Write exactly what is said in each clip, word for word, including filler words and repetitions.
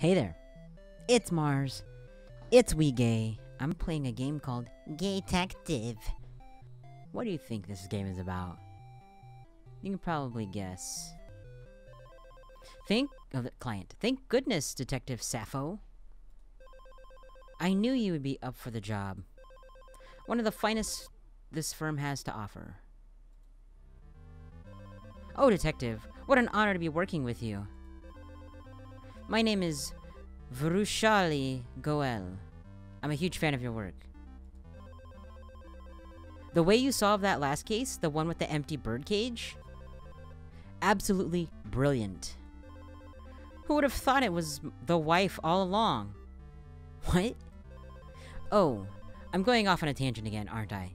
Hey there, it's Mars, it's We Gay. I'm playing a game called Gaytective. What do you think this game is about? You can probably guess. Think of the client. Thank goodness, Detective Sappho. I knew you would be up for the job. One of the finest this firm has to offer. Oh, Detective, what an honor to be working with you. My name is Vrushali Goel. I'm a huge fan of your work. The way you solved that last case, the one with the empty bird cage, absolutely brilliant. Who would have thought it was the wife all along? What? Oh, I'm going off on a tangent again, aren't I?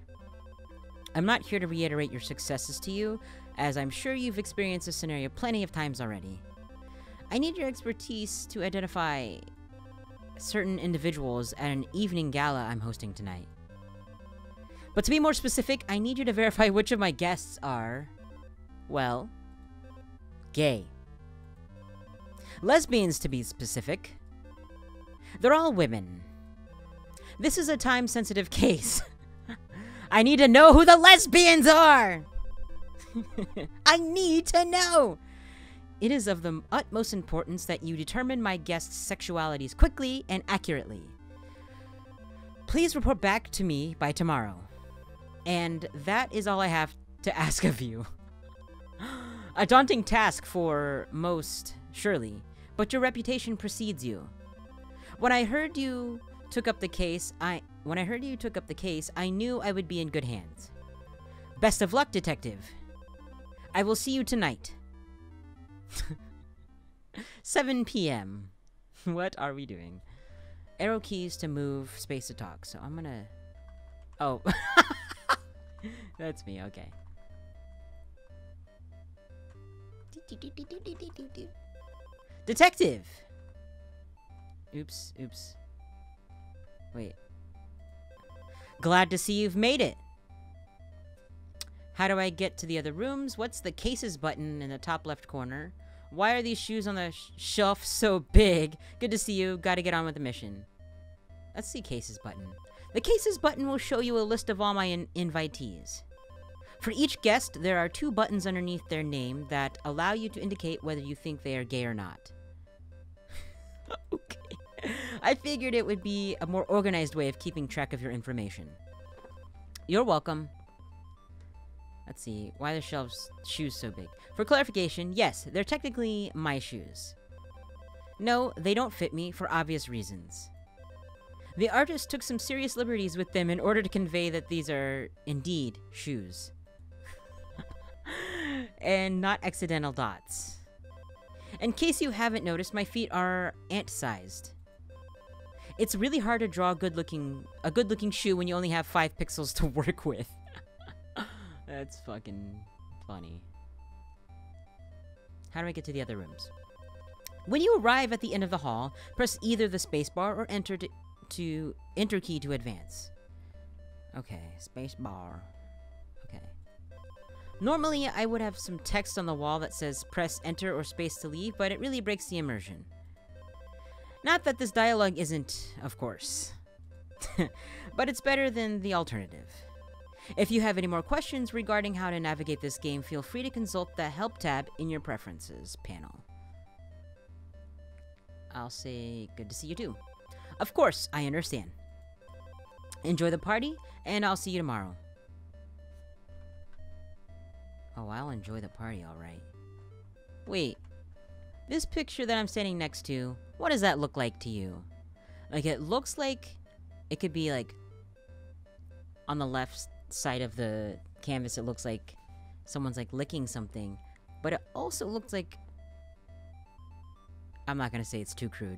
I'm not here to reiterate your successes to you, as I'm sure you've experienced this scenario plenty of times already. I need your expertise to identify certain individuals at an evening gala I'm hosting tonight. But to be more specific, I need you to verify which of my guests are, well, gay. Lesbians, to be specific. They're all women. This is a time-sensitive case. I need to know who the lesbians are! I need to know! It is of the utmost importance that you determine my guests' sexualities quickly and accurately. Please report back to me by tomorrow. And that is all I have to ask of you. A daunting task for most, surely, but your reputation precedes you. When I heard you took up the case, I when I heard you took up the case, I knew I would be in good hands. Best of luck, Detective. I will see you tonight. seven p m What are we doing? Arrow keys to move, space to talk. So I'm gonna... Oh. That's me, okay. Detective! Oops, oops. Wait. Glad to see you've made it. How do I get to the other rooms? What's the cases button in the top left corner? Why are these shoes on the sh shelf so big? Good to see you. Gotta get on with the mission. Let's see cases button. The cases button will show you a list of all my in invitees. For each guest, there are two buttons underneath their name that allow you to indicate whether you think they are gay or not. Okay. I figured it would be a more organized way of keeping track of your information. You're welcome. Let's see, why are the shelves shoes so big? For clarification, yes, they're technically my shoes. No, they don't fit me for obvious reasons. The artist took some serious liberties with them in order to convey that these are, indeed, shoes. And not accidental dots. In case you haven't noticed, my feet are ant-sized. It's really hard to draw good-looking, a good-looking shoe when you only have five pixels to work with. That's fucking funny. How do I get to the other rooms? When you arrive at the end of the hall, press either the spacebar or enter to, to enter key to advance. Okay, spacebar. Okay. Normally, I would have some text on the wall that says press enter or space to leave, but it really breaks the immersion. Not that this dialogue isn't, of course. But it's better than the alternative. If you have any more questions regarding how to navigate this game, feel free to consult the Help tab in your Preferences panel. I'll say good to see you too. Of course, I understand. Enjoy the party, and I'll see you tomorrow. Oh, I'll enjoy the party, alright. Wait. This picture that I'm standing next to, what does that look like to you? Like, it looks like it could be, like, on the left side. side of the canvas it looks like someone's like licking something, but it also looks like, I'm not gonna say, it's too crude.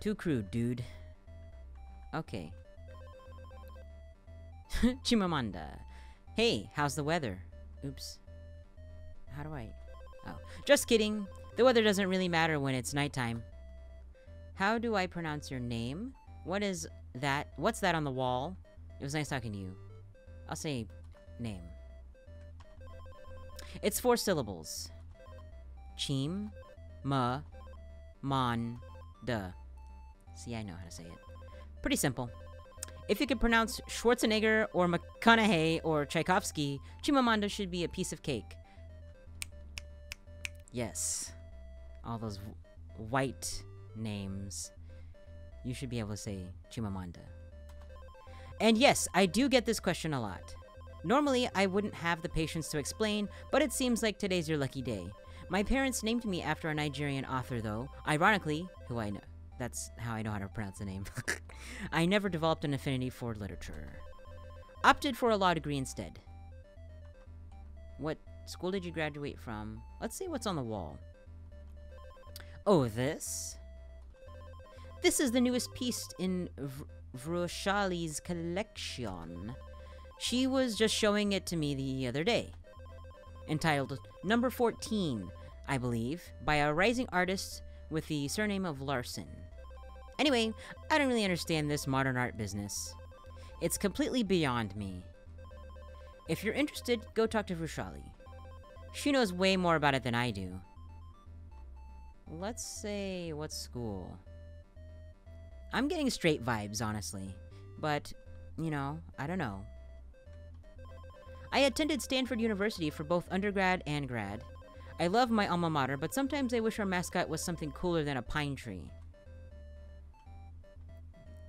Too crude, dude. Okay. Chimamanda. Hey, how's the weather? Oops. How do I... Oh, just kidding. The weather doesn't really matter when it's nighttime. How do I pronounce your name? What is that? What's that on the wall? It was nice talking to you. I'll say name. It's four syllables. Chim, ma, mon, Duh. See, I know how to say it. Pretty simple. If you could pronounce Schwarzenegger or McConaughey or Tchaikovsky, Chimamanda should be a piece of cake. Yes. All those w white names. You should be able to say Chimamanda. And yes, I do get this question a lot. Normally, I wouldn't have the patience to explain, but it seems like today's your lucky day. My parents named me after a Nigerian author, though, ironically, who I know. That's how I know how to pronounce the name. I never developed an affinity for literature. Opted for a law degree instead. What school did you graduate from? Let's see what's on the wall. Oh, this? This is the newest piece in Vrushali's collection. She was just showing it to me the other day. Entitled Number fourteen, I believe, by a rising artist with the surname of Larson. Anyway, I don't really understand this modern art business. It's completely beyond me. If you're interested, go talk to Vrushali. She knows way more about it than I do. Let's say, what school? I'm getting straight vibes, honestly. But, you know, I don't know. I attended Stanford University for both undergrad and grad. I love my alma mater, but sometimes I wish our mascot was something cooler than a pine tree.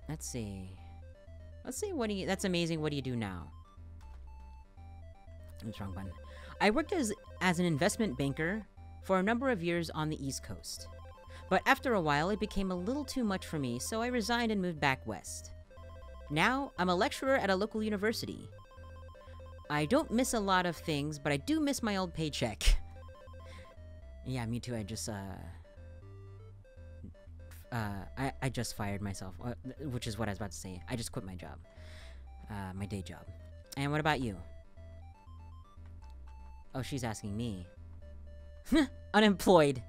Let's see. Let's see, what do you... That's amazing, what do you do now? That's the wrong button. I worked as, as an investment banker for a number of years on the East Coast. But after a while, it became a little too much for me, so I resigned and moved back west. Now, I'm a lecturer at a local university. I don't miss a lot of things, but I do miss my old paycheck. Yeah, me too. I just, uh... Uh, I, I just fired myself, which is what I was about to say. I just quit my job. Uh, my day job. And what about you? Oh, she's asking me. Unemployed.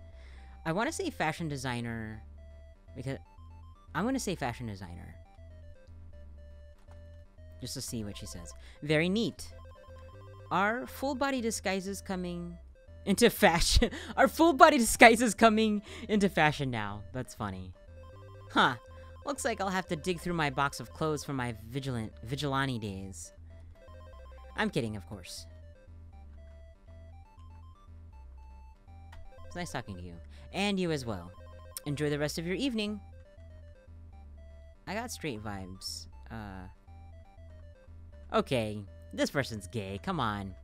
I want to say fashion designer, because... I'm going to say fashion designer. Just to see what she says. Very neat. Are full body disguises coming into fashion? Are full body disguises coming into fashion now? That's funny. Huh. Looks like I'll have to dig through my box of clothes from my vigilant vigilante days. I'm kidding, of course. It's nice talking to you. And you as well. Enjoy the rest of your evening. I got straight vibes. Uh... Okay. This person's gay. Come on.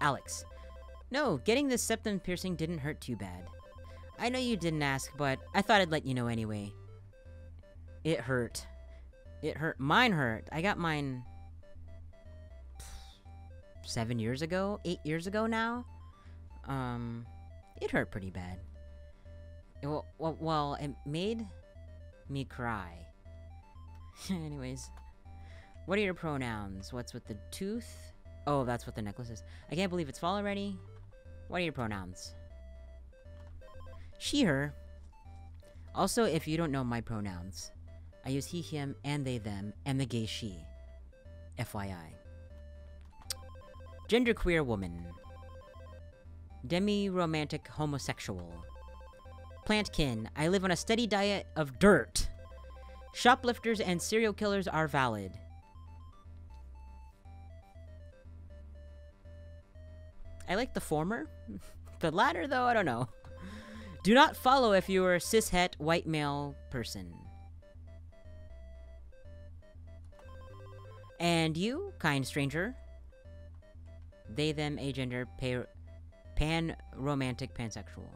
Alex. No, getting this septum piercing didn't hurt too bad. I know you didn't ask, but I thought I'd let you know anyway. It hurt. It hurt. Mine hurt. I got mine... Seven years ago? Eight years ago now? Um... It hurt pretty bad. It, well, well, it made me cry. Anyways. What are your pronouns? What's with the tooth? Oh, that's what the necklace is. I can't believe it's fall already. What are your pronouns? She, her. Also, if you don't know my pronouns, I use he, him, and they, them, and the gay she. F Y I. Genderqueer woman. Demi-romantic homosexual. Plantkin. I live on a steady diet of dirt. Shoplifters and serial killers are valid. I like the former. The latter, though, I don't know. Do not follow if you are a cishet white male person. And you, kind stranger. They, them, agender, pan-romantic, pansexual.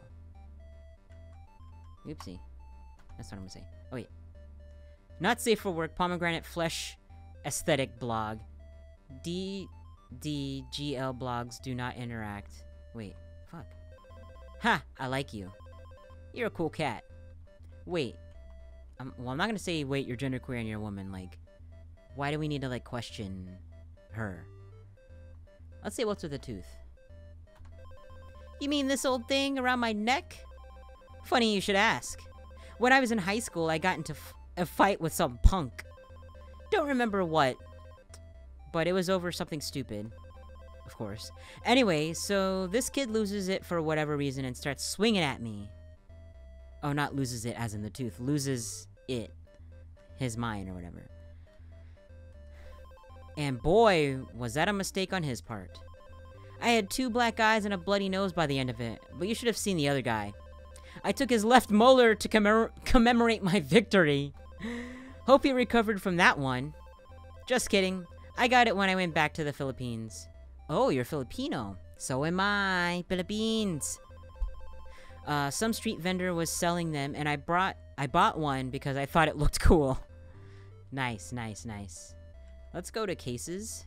Oopsie. That's what I'm gonna say. Oh, wait. Not safe for work, pomegranate flesh aesthetic blog. D... D G L blogs do not interact. Wait, fuck. Ha! I like you. You're a cool cat. Wait. Um, well, I'm not gonna say, wait, you're genderqueer and you're a woman. Like, why do we need to, like, question her? Let's say, what's with the tooth? You mean this old thing around my neck? Funny you should ask. When I was in high school, I got into f a fight with some punk. Don't remember what. But it was over something stupid, of course. Anyway, so this kid loses it for whatever reason and starts swinging at me. Oh, not loses it as in the tooth. Loses it. His mind or whatever. And boy, was that a mistake on his part. I had two black eyes and a bloody nose by the end of it, but you should have seen the other guy. I took his left molar to commemor- commemorate my victory. Hope he recovered from that one. Just kidding. I got it when I went back to the Philippines. Oh, you're Filipino. So am I. Philippines. Uh, some street vendor was selling them, and I brought, I bought one because I thought it looked cool. Nice, nice, nice. Let's go to cases.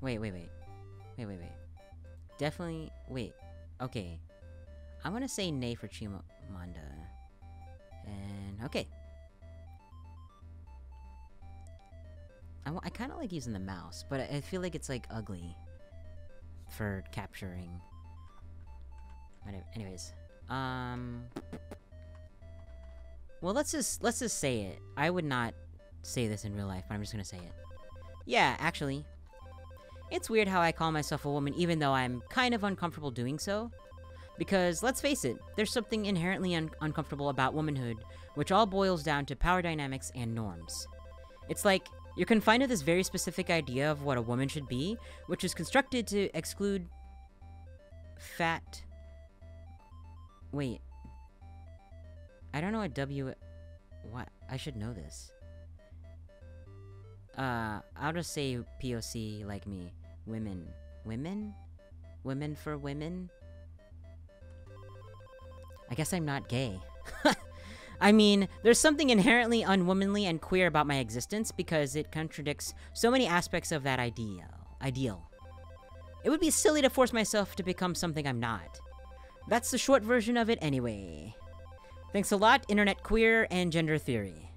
Wait, wait, wait. Wait, wait, wait. Definitely, wait. Okay. I'm gonna say nay for Chimamanda. And, okay. I, I kinda like using the mouse, but I, I feel like it's like ugly. For capturing. Whatever. Anyways. Um. Well, let's just, let's just say it. I would not say this in real life, but I'm just gonna say it. Yeah, actually. It's weird how I call myself a woman even though I'm kind of uncomfortable doing so. Because, let's face it, there's something inherently un uncomfortable about womanhood, which all boils down to power dynamics and norms. It's like, you're confined to this very specific idea of what a woman should be, which is constructed to exclude fat... Wait. I don't know what W... What? I should know this. Uh, I'll just say P O C like me. Women. Women? Women for women? I guess I'm not gay. I mean, there's something inherently unwomanly and queer about my existence because it contradicts so many aspects of that ideal. Ideal. It would be silly to force myself to become something I'm not. That's the short version of it anyway. Thanks a lot, Internet Queer and Gender Theory.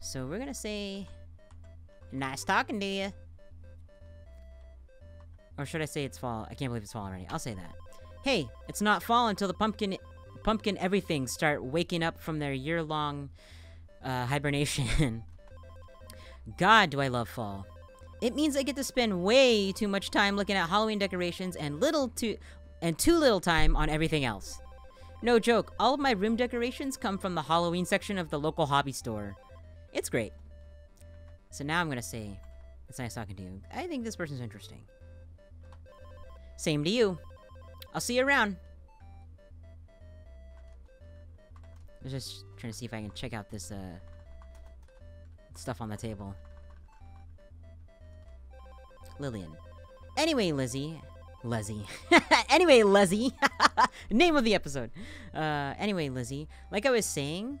So we're gonna say... Nice talking to you. Or should I say it's fall? I can't believe it's fall already. I'll say that. Hey, it's not fall until the pumpkin... Pumpkin everything start waking up from their year-long uh, hibernation. God, do I love fall. It means I get to spend way too much time looking at Halloween decorations and little too and too little time on everything else. No joke, all of my room decorations come from the Halloween section of the local hobby store. It's great. So now I'm gonna say, it's nice talking to you. I think this person's interesting. Same to you. I'll see you around. I was just trying to see if I can check out this, uh... stuff on the table. Lillian. Anyway, Lizzie... Lizzie. Anyway, Lizzie! Name of the episode! Uh, anyway, Lizzie. Like I was saying...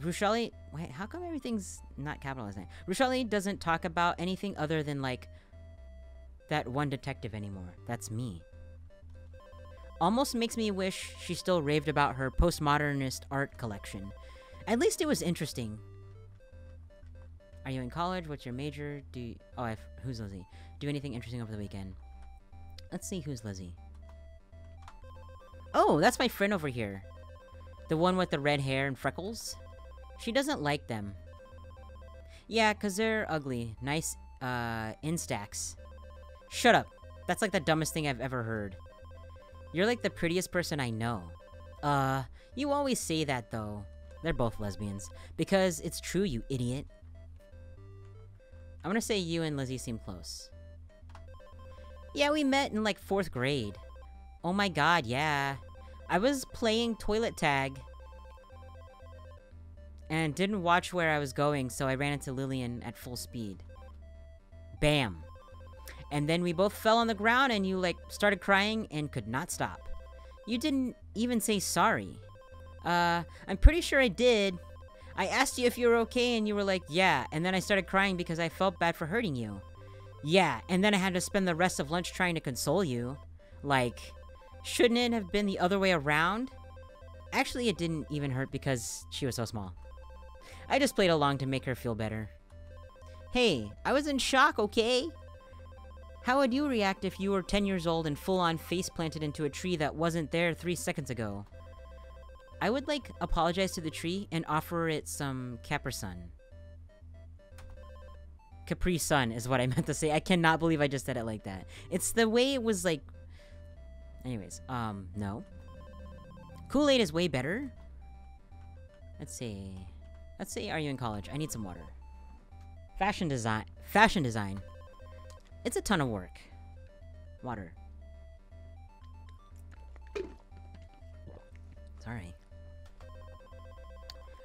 Vrushali... Wait, how come everything's not capitalized now? Vrushali doesn't talk about anything other than, like... that one detective anymore. That's me. Almost makes me wish she still raved about her postmodernist art collection. At least it was interesting. Are you in college? What's your major? Do you, oh, I've, who's Lizzie? Do anything interesting over the weekend? Let's see who's Lizzie. Oh, that's my friend over here. The one with the red hair and freckles. She doesn't like them. Yeah, cause they're ugly. Nice, uh, instax. Shut up. That's like the dumbest thing I've ever heard. You're like the prettiest person I know. Uh, you always say that though. They're both lesbians. Because it's true, you idiot. I'm gonna say you and Lizzie seem close. Yeah, we met in like fourth grade. Oh my god, yeah. I was playing toilet tag. And didn't watch where I was going, so I ran into Lillian at full speed. Bam. And then we both fell on the ground and you, like, started crying and could not stop. You didn't even say sorry. Uh, I'm pretty sure I did. I asked you if you were okay and you were like, yeah. And then I started crying because I felt bad for hurting you. Yeah, and then I had to spend the rest of lunch trying to console you. Like, shouldn't it have been the other way around? Actually, it didn't even hurt because she was so small. I just played along to make her feel better. Hey, I was in shock, okay? How would you react if you were ten years old and full-on face-planted into a tree that wasn't there three seconds ago? I would, like, apologize to the tree and offer it some Capri Sun. Capri Sun is what I meant to say. I cannot believe I just said it like that. It's the way it was, like, Anyways, um, no. Kool-Aid is way better. Let's see. Let's see, are you in college? I need some water. Fashion design. Fashion design. It's a ton of work. Water. Sorry.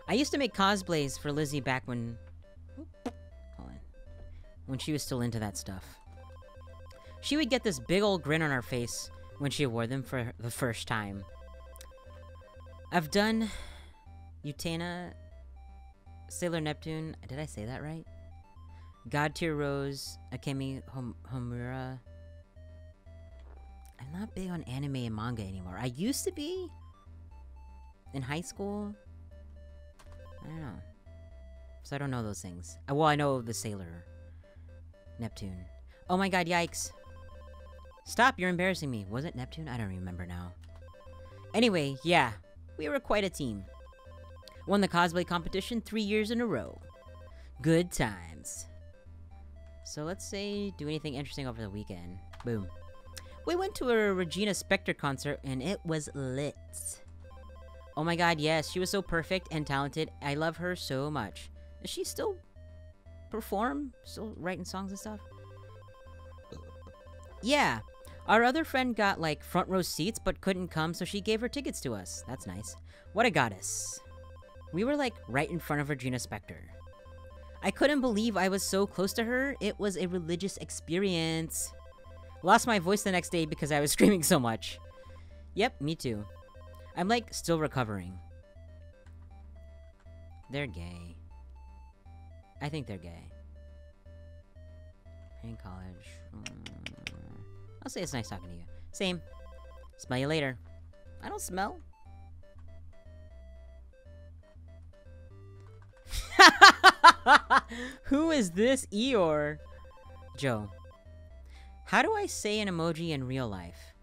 I used to make cosplays for Lizzie back when... Hold on. When she was still into that stuff. She would get this big old grin on her face when she wore them for the first time. I've done... Utena... Sailor Neptune... Did I say that right? God Tier Rose... Akemi Homura... I'm not big on anime and manga anymore. I used to be... in high school... I don't know. So I don't know those things. Well, I know the Sailor Neptune. Oh my god, yikes. Stop, you're embarrassing me. Was it Neptune? I don't remember now. Anyway, yeah. We were quite a team. Won the cosplay competition three years in a row. Good times. So let's say, do anything interesting over the weekend. Boom. We went to a Regina Spektor concert and it was lit. Oh my god, yes, she was so perfect and talented. I love her so much. Does she still perform? Still writing songs and stuff? Yeah. Our other friend got, like, front row seats but couldn't come, so she gave her tickets to us. That's nice. What a goddess. We were, like, right in front of Regina Spektor. I couldn't believe I was so close to her. It was a religious experience. Lost my voice the next day because I was screaming so much. Yep, me too. I'm, like, still recovering. They're gay. I think they're gay. In college. I'll say it's nice talking to you. Same. Smell you later. I don't smell. Who is this Eeyore? Joe. How do I say an emoji in real life?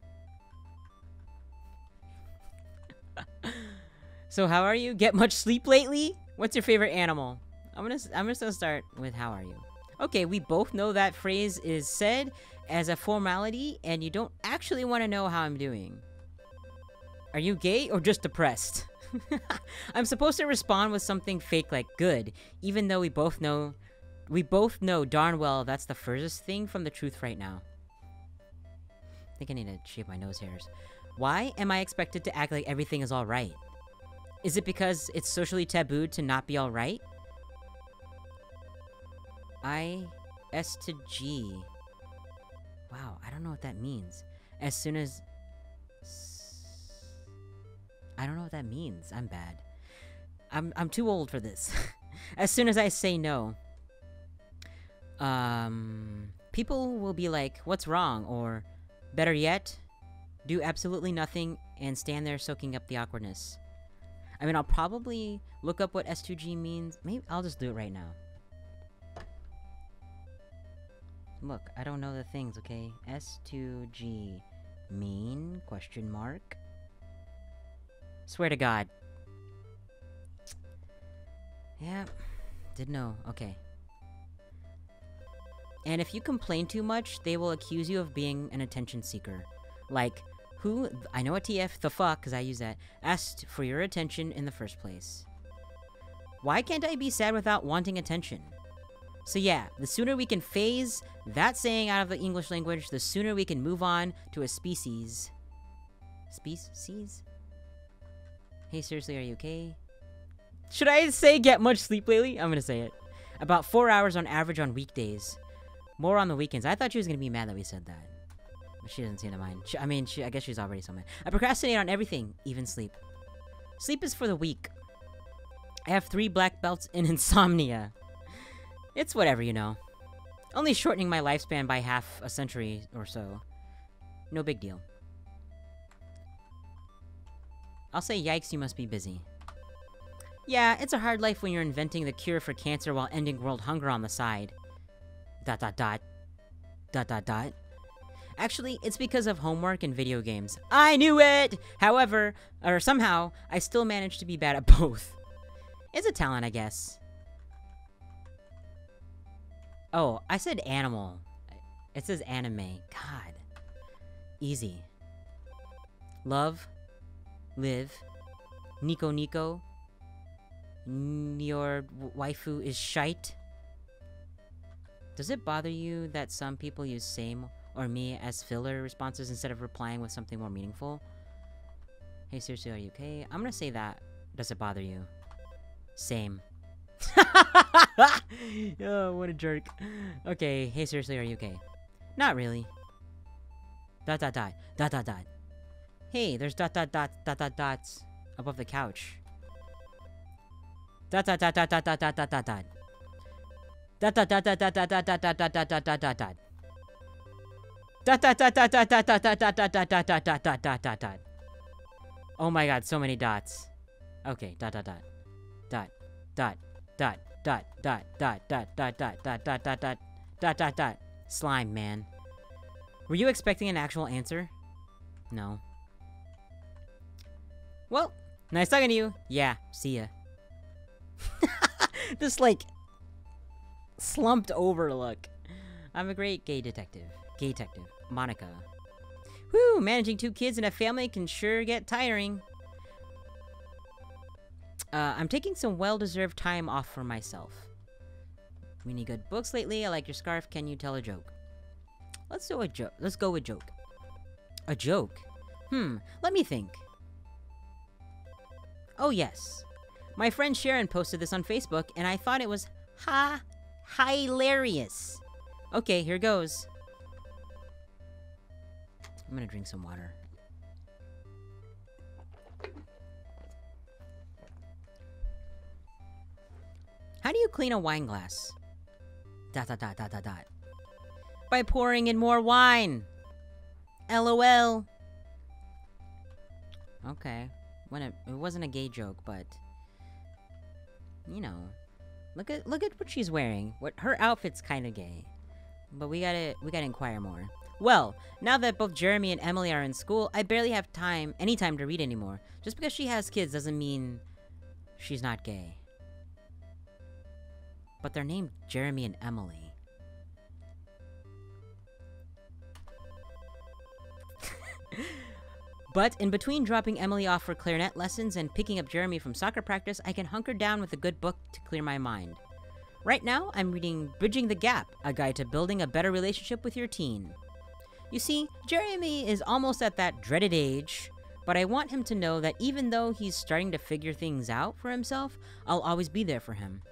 So how are you? Get much sleep lately? What's your favorite animal? I'm gonna I'm gonna start with how are you? Okay, we both know that phrase is said as a formality and you don't actually want to know how I'm doing. Are you gay or just depressed? I'm supposed to respond with something fake like good, even though we both know we both know darn well that's the furthest thing from the truth right now. I think I need to shave my nose hairs. Why am I expected to act like everything is alright? Is it because it's socially taboo to not be alright? I... S to G. Wow, I don't know what that means. As soon as... I don't know what that means. I'm bad. I'm, I'm too old for this. As soon as I say no... Um... People will be like, what's wrong? Or, better yet... do absolutely nothing and stand there soaking up the awkwardness. I mean, I'll probably look up what S two G means. Maybe I'll just do it right now. Look, I don't know the things, okay? S two G mean? Question mark. Swear to God. Yeah, didn't know. Okay. And if you complain too much, they will accuse you of being an attention seeker. Like, who, I know a T F, the fuck, because I use that, asked for your attention in the first place. Why can't I be sad without wanting attention? So yeah, the sooner we can phase that saying out of the English language, the sooner we can move on to a species. Species? Hey, seriously, are you okay? Should I say get much sleep lately? I'm gonna say it. About four hours on average on weekdays. More on the weekends. I thought she was gonna be mad that we said that. She doesn't seem to mind. She, I mean, she, I guess she's already so mad. I procrastinate on everything, even sleep. Sleep is for the weak. I have three black belts in insomnia. It's whatever, you know. Only shortening my lifespan by half a century or so. No big deal. I'll say, yikes, you must be busy. Yeah, it's a hard life when you're inventing the cure for cancer while ending world hunger on the side. Dot dot dot. Dot dot dot. Actually, it's because of homework and video games. I knew it! However, or somehow, I still managed to be bad at both. It's a talent, I guess. Oh, I said animal. It says anime. God. Easy. Love, Live, Nico Nico, your waifu is shite. Does it bother you that some people use same or me as filler responses instead of replying with something more meaningful? Hey, seriously, are you okay? I'm gonna say that. Does it bother you? Same. Oh, what a jerk. Okay, hey, seriously, are you okay? Not really. Dot dot dot. Dot dot dot. Hey, there's dot dot dot dot dot dots above the couch. Dot dot dot dot dot dot dot dot dot dot. Dot dot dot dot dot dot dot dot dot dot dot dot dot dot. Dot dot dot dot dot dot dot dot dot dot dot dot dot dot dot dot dot. Oh my god, so many dots. Okay, dot dot dot. Dot dot dot dot dot dot dot dot dot dot dot dot dot dot dot dot. Slime, man. Were you expecting an actual answer? No. Well, nice talking to you. Yeah, see ya. This, like, slumped over look. I'm a great gay detective. Gaytective. Monica. Whew, managing two kids and a family can sure get tiring. Uh, I'm taking some well-deserved time off for myself. Really good books lately. I like your scarf. Can you tell a joke? Let's do a joke. Let's go with joke. A joke? Hmm, let me think. Oh yes. My friend Sharon posted this on Facebook, and I thought it was ha hilarious. Okay, here goes. I'm gonna drink some water. How do you clean a wine glass? Dot dot dot dot dot dot. By pouring in more wine. LOL. Okay. When it, it wasn't a gay joke, but you know, look at look at what she's wearing. What her outfit's kind of gay, but we gotta we gotta inquire more. Well, now that both Jeremy and Emily are in school, I barely have time any time to read anymore. Just because she has kids doesn't mean she's not gay. But they're named Jeremy and Emily. But in between dropping Emily off for clarinet lessons and picking up Jeremy from soccer practice, I can hunker down with a good book to clear my mind. Right now, I'm reading Bridging the Gap, A Guide to Building a Better Relationship with Your Teen. You see, Jeremy is almost at that dreaded age, but I want him to know that even though he's starting to figure things out for himself, I'll always be there for him.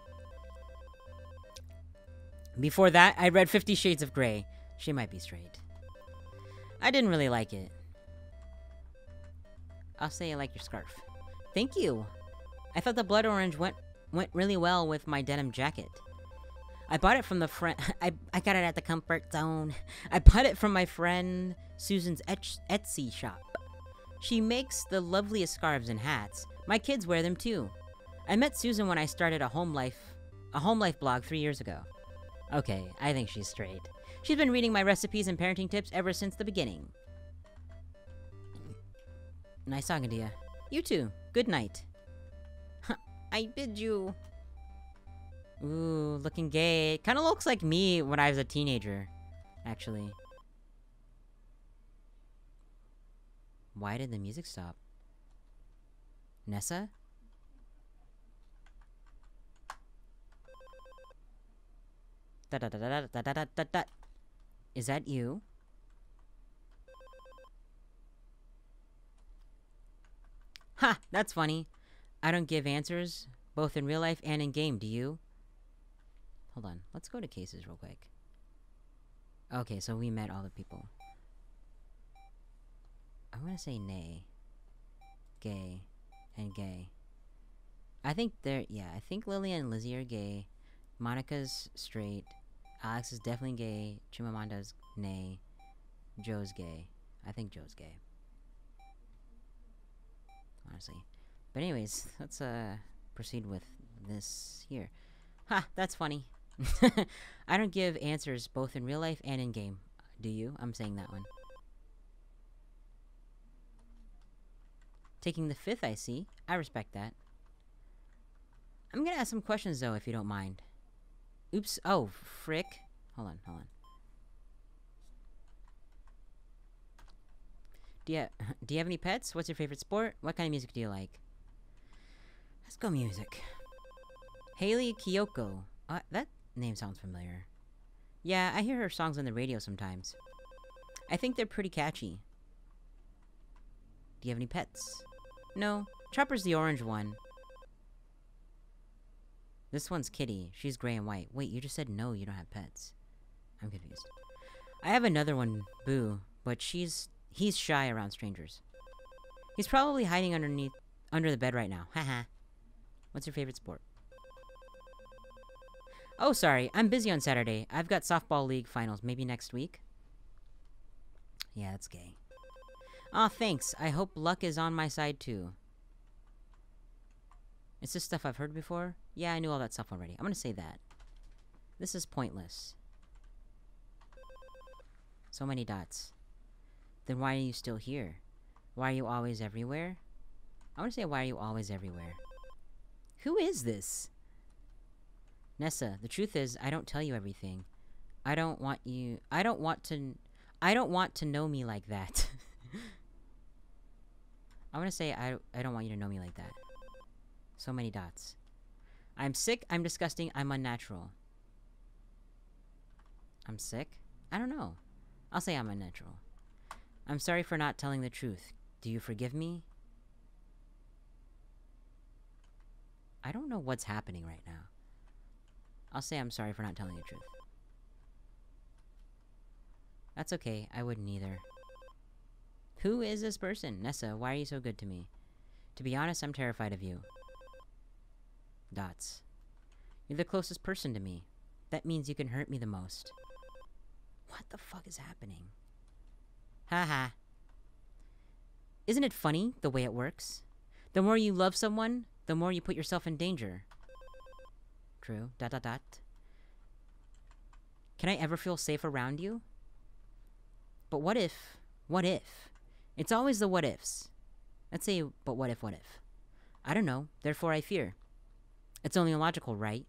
Before that, I read Fifty Shades of Grey. She might be straight. I didn't really like it. I'll say I like your scarf. Thank you. I thought the blood orange went went really well with my denim jacket. I bought it from the friend. I I got it at the Comfort Zone. I bought it from my friend Susan's etch Etsy shop. She makes the loveliest scarves and hats. My kids wear them too. I met Susan when I started a home life a home life blog three years ago. Okay, I think she's straight. She's been reading my recipes and parenting tips ever since the beginning. Nice talking to you. You too. Good night. I bid you. Ooh, looking gay. Kind of looks like me when I was a teenager, actually. Why did the music stop? Nessa? Da da da da da da da da da. Is that you? Ha! That's funny. I don't give answers, both in real life and in game, do you? Hold on. Let's go to cases real quick. Okay, so we met all the people. I'm gonna say nay. Gay. And gay. I think they're... Yeah, I think Lily and Lizzie are gay. Monica's straight. Alex is definitely gay. Chimamanda's nay. Joe's gay. I think Joe's gay. Honestly. But anyways, let's uh proceed with this here. Ha, that's funny. I don't give answers both in real life and in game. Do you? I'm saying that one. Taking the fifth, I see. I respect that. I'm gonna ask some questions though, if you don't mind. Oops. Oh, frick. Hold on, hold on. Do you, do you have any pets? What's your favorite sport? What kind of music do you like? Let's go music. Haley Kiyoko. Uh, that name sounds familiar. Yeah, I hear her songs on the radio sometimes. I think they're pretty catchy. Do you have any pets? No. Chopper's the orange one. This one's Kitty. She's gray and white. Wait, you just said no, you don't have pets. I'm confused. I have another one, Boo, but she's... he's shy around strangers. He's probably hiding underneath... under the bed right now. Haha. What's your favorite sport? Oh, sorry. I'm busy on Saturday. I've got softball league finals. Maybe next week? Yeah, that's gay. Aw, thanks. I hope luck is on my side, too. Is this stuff I've heard before? Yeah, I knew all that stuff already. I'm gonna say that. This is pointless. So many dots. Then why are you still here? Why are you always everywhere? I wanna say, why are you always everywhere? Who is this? Nessa, the truth is, I don't tell you everything. I don't want you... I don't want to... I don't want to know me like that. I wanna say, I, I don't want you to know me like that. So many dots. I'm sick, I'm disgusting, I'm unnatural. I'm sick? I don't know. I'll say I'm unnatural. I'm sorry for not telling the truth. Do you forgive me? I don't know what's happening right now. I'll say I'm sorry for not telling the truth. That's okay, I wouldn't either. Who is this person? Nessa, why are you so good to me? To be honest, I'm terrified of you. Dots. You're the closest person to me. That means you can hurt me the most. What the fuck is happening? Haha. Isn't it funny, the way it works? The more you love someone, the more you put yourself in danger. True. Dot dot dot. Can I ever feel safe around you? But what if... what if? It's always the what ifs. Let's say, but what if, what if? I don't know, therefore I fear. It's only illogical, right?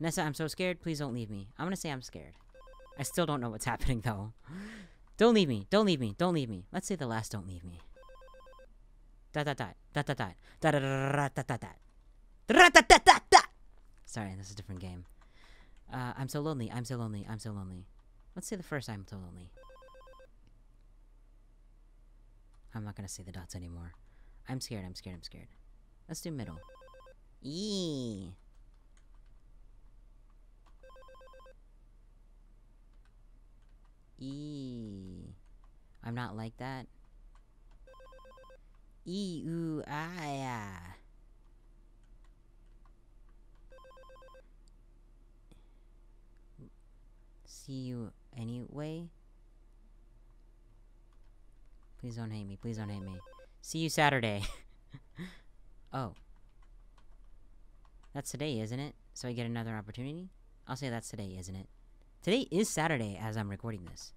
Nessa, I'm so scared. Please don't leave me. I'm gonna say I'm scared. I still don't know what's happening, though. Don't leave me. Don't leave me. Don't leave me. Let's say the last don't leave me. Dot dot dot. Dot dot dot. Dot dot dot dot dot dot dot dot. Sorry, this is a different game. Uh, I'm so lonely. I'm so lonely. I'm so lonely. Let's say the first I'm so lonely. I'm not gonna say the dots anymore. I'm scared. I'm scared. I'm scared. Let's do middle. Eee. Eee. I'm not like that. Eee, ooh, ah, yeah. See you anyway? Please don't hate me. Please don't hate me. See you Saturday. Oh. That's today, isn't it? So I get another opportunity? I'll say that's today, isn't it? Today is Saturday as I'm recording this.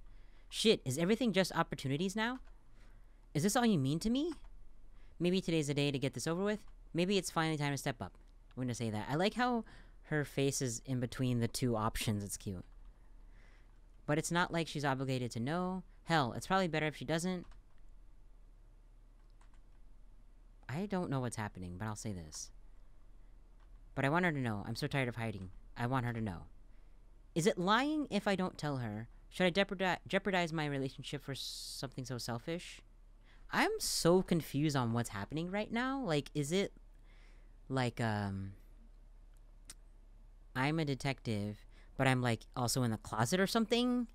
Shit, is everything just opportunities now? Is this all you mean to me? Maybe today's the day to get this over with? Maybe it's finally time to step up. I'm gonna say that. I like how her face is in between the two options. It's cute. But it's not like she's obligated to know. Hell, it's probably better if she doesn't. I don't know what's happening, but I'll say this. But I want her to know. I'm so tired of hiding. I want her to know. Is it lying if I don't tell her? Should I jeopardize my relationship for something so selfish? I'm so confused on what's happening right now. Like, is it... like, um... I'm a detective, but I'm, like, also in the closet or something?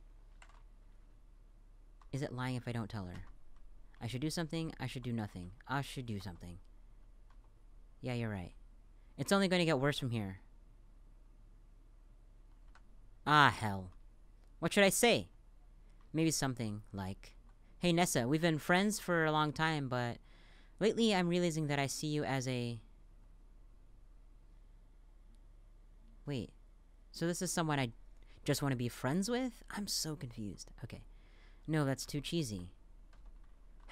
Is it lying if I don't tell her? I should do something. I should do nothing. I should do something. Yeah, you're right. It's only going to get worse from here. Ah, hell. What should I say? Maybe something like, hey, Nessa, we've been friends for a long time, but lately I'm realizing that I see you as a... Wait. So this is someone I just want to be friends with? I'm so confused. Okay. No, that's too cheesy.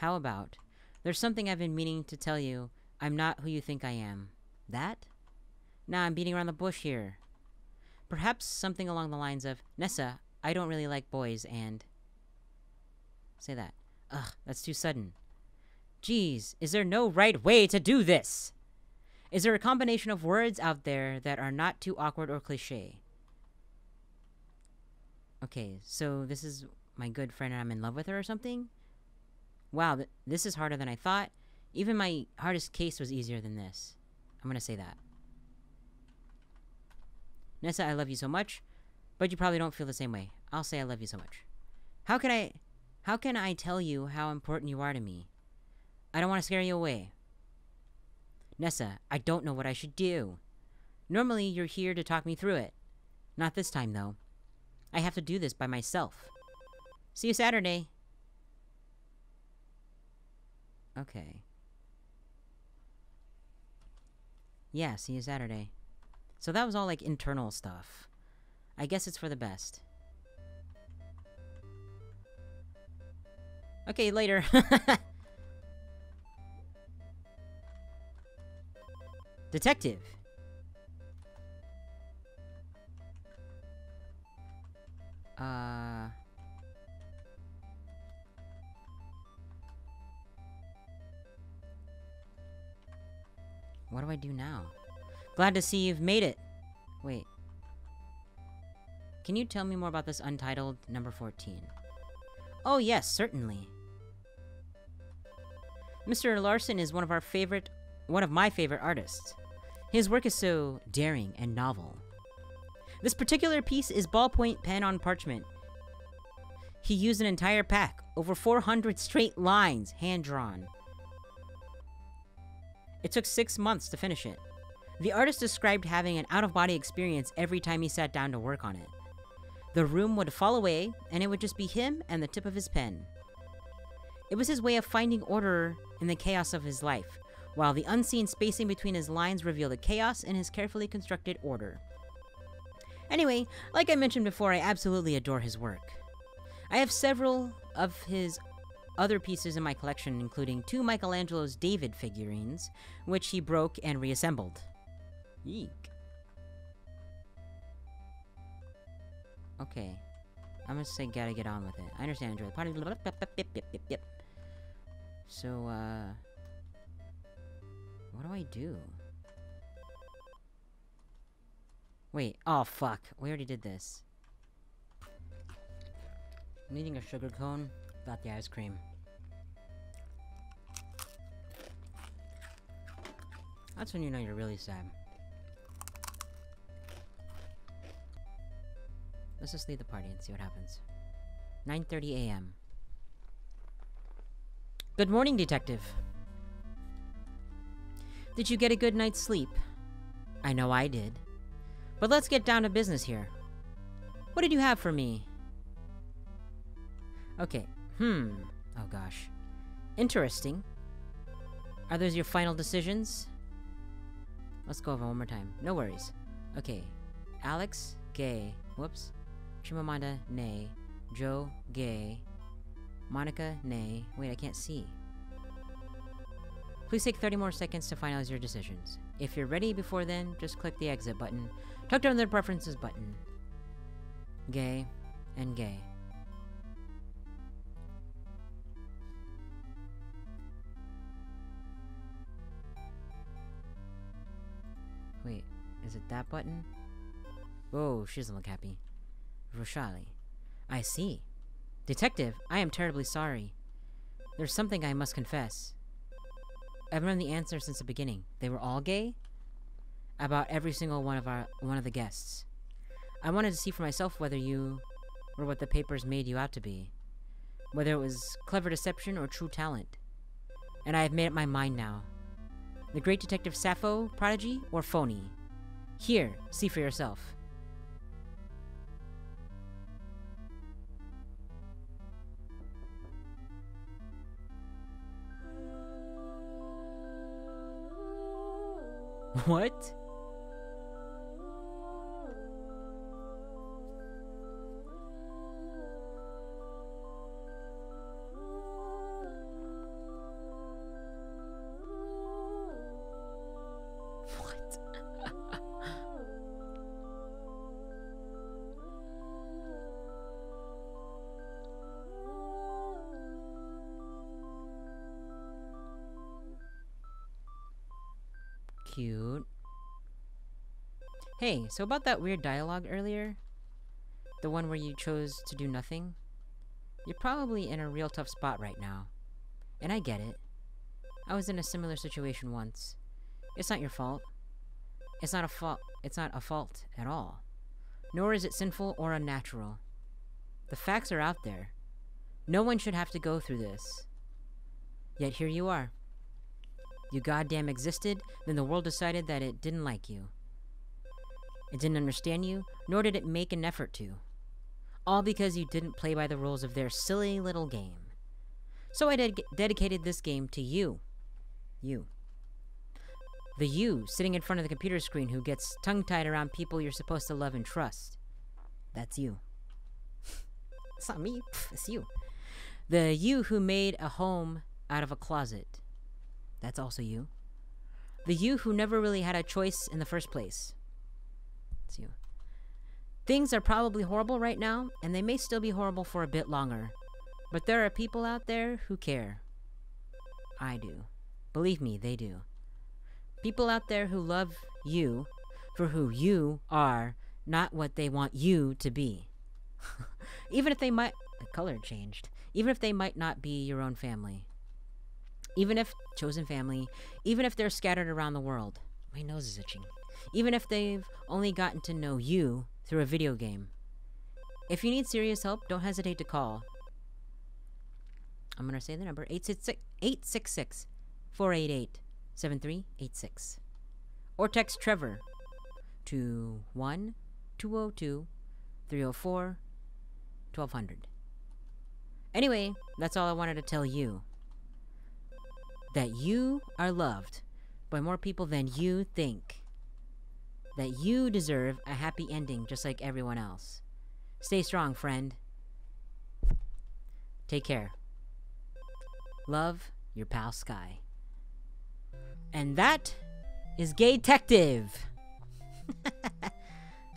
How about, there's something I've been meaning to tell you. I'm not who you think I am. That? Nah, I'm beating around the bush here. Perhaps something along the lines of, Nessa, I don't really like boys, and... Say that. Ugh, that's too sudden. Jeez, is there no right way to do this? Is there a combination of words out there that are not too awkward or cliche? Okay, so this is my good friend and I'm in love with her or something? Wow, th this is harder than I thought. Even my hardest case was easier than this. I'm gonna say that. Nessa, I love you so much, but you probably don't feel the same way. I'll say I love you so much. How can I... How can I tell you how important you are to me? I don't want to scare you away. Nessa, I don't know what I should do. Normally, you're here to talk me through it. Not this time, though. I have to do this by myself. See you Saturday. Okay. Yeah, see you Saturday. So that was all, like, internal stuff. I guess it's for the best. Okay, later. Detective. Uh... What do I do now? Glad to see you've made it. Wait. Can you tell me more about this untitled number fourteen? Oh yes, certainly. Mister Larson is one of our favorite, one of my favorite artists. His work is so daring and novel. This particular piece is ballpoint pen on parchment. He used an entire pack, over four hundred straight lines, hand-drawn. It took six months to finish it. The artist described having an out-of-body experience every time he sat down to work on it. The room would fall away, and it would just be him and the tip of his pen. It was his way of finding order in the chaos of his life, while the unseen spacing between his lines revealed the chaos in his carefully constructed order. Anyway, like I mentioned before, I absolutely adore his work. I have several of his other pieces in my collection, including two Michelangelo's David figurines, which he broke and reassembled. Eek. Okay. I'm gonna say gotta get on with it. I understand, enjoy the party. So, uh... what do I do? Wait. Oh, fuck. We already did this. I'm eating a sugar cone. Got the ice cream. That's when you know you're really sad. Let's just leave the party and see what happens. nine thirty a m Good morning, Detective. Did you get a good night's sleep? I know I did. But let's get down to business here. What did you have for me? Okay. Hmm. Oh gosh. Interesting. Are those your final decisions? Let's go over one more time. No worries. Okay. Alex, gay. Whoops. Chimamanda, nay. Joe, gay. Monica, nay. Wait, I can't see. Please take thirty more seconds to finalize your decisions. If you're ready before then, just click the exit button. Tuck down the preferences button. Gay and gay. Wait, is it that button? Whoa, she doesn't look happy. Vrushali. I see. Detective, I am terribly sorry. There's something I must confess. I've known the answer since the beginning. They were all gay? About every single one of our one of the guests. I wanted to see for myself whether you were what the papers made you out to be. Whether it was clever deception or true talent. And I have made up my mind now. The great Detective Sappho, prodigy, or phony? Here, see for yourself. What? What? cute. Hey, so about that weird dialogue earlier, the one where you chose to do nothing, you're probably in a real tough spot right now. And I get it. I was in a similar situation once. It's not your fault. It's not a fault. It's not a fault at all. Nor is it sinful or unnatural. The facts are out there. No one should have to go through this. Yet here you are. You goddamn existed, then the world decided that it didn't like you. It didn't understand you, nor did it make an effort to. All because you didn't play by the rules of their silly little game. So I ded- dedicated this game to you. You. The you sitting in front of the computer screen who gets tongue-tied around people you're supposed to love and trust. That's you. It's not me, it's you. The you who made a home out of a closet. That's also you. The you who never really had a choice in the first place. It's you. Things are probably horrible right now, and they may still be horrible for a bit longer. But there are people out there who care. I do. Believe me, they do. People out there who love you for who you are, not what they want you to be. Even if they might... The color changed. Even if they might not be your own family. Even if... Chosen family. Even if they're scattered around the world. My nose is itching. Even if they've only gotten to know you through a video game. If you need serious help, don't hesitate to call. I'm gonna say the number. eight six six, four eight eight, seven three eight six. Or text Trevor to one two zero two three zero four twelve hundred. Anyway, that's all I wanted to tell you. That you are loved by more people than you think. That you deserve a happy ending just like everyone else. Stay strong, friend. Take care. Love, your pal Sky. And that is Gaytective.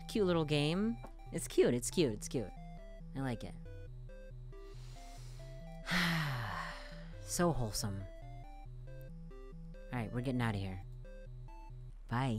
Cute little game. It's cute, it's cute, it's cute. I like it. So wholesome. Alright, we're getting out of here. Bye.